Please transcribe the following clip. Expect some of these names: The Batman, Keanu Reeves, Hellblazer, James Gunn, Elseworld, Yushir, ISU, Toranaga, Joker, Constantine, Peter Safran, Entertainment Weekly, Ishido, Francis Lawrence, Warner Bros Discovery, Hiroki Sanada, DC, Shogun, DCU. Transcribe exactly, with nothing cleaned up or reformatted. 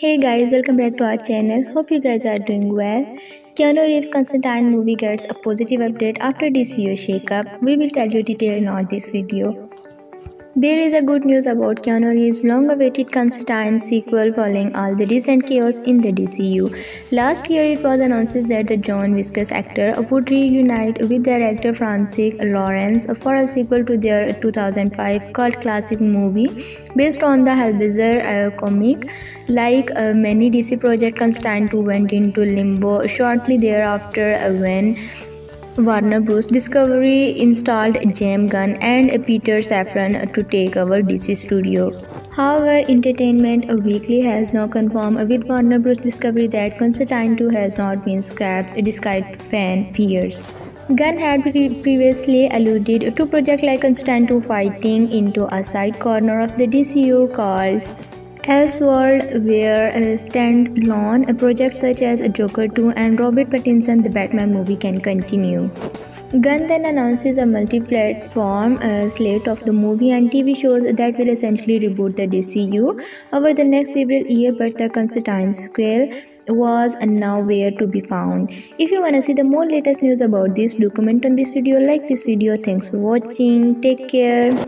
Hey guys, welcome back to our channel. Hope you guys are doing well. Keanu Reeves' Constantine movie gets a positive update after D C U shakeup. We will tell you detail in all this video. There is a good news about Keanu Reeves' long-awaited Constantine sequel following all the recent chaos in the D C U. Last year, it was announced that the John Viscous actor would reunite with director Francis Lawrence for a sequel to their two thousand five cult classic movie. Based on the Hellblazer uh, comic, like uh, many D C projects, Constantine went into limbo shortly thereafter uh, when Warner Bros Discovery installed James Gunn and Peter Safran to take over D C studio. However, Entertainment Weekly has now confirmed with Warner Bros Discovery that Constantine two has not been scrapped despite fan fears. Gunn had pre previously alluded to projects like Constantine fighting into a side corner of the D C U called Elseworld, where uh, standalone projects such as Joker two and Robert Pattinson's The Batman movie can continue. Gunn then announces a multi-platform uh, slate of the movie and T V shows that will essentially reboot the D C U over the next several years, but the Constantine sequel was nowhere to be found. If you want to see the more latest news about this, do comment on this video, like this video. Thanks for watching. Take care.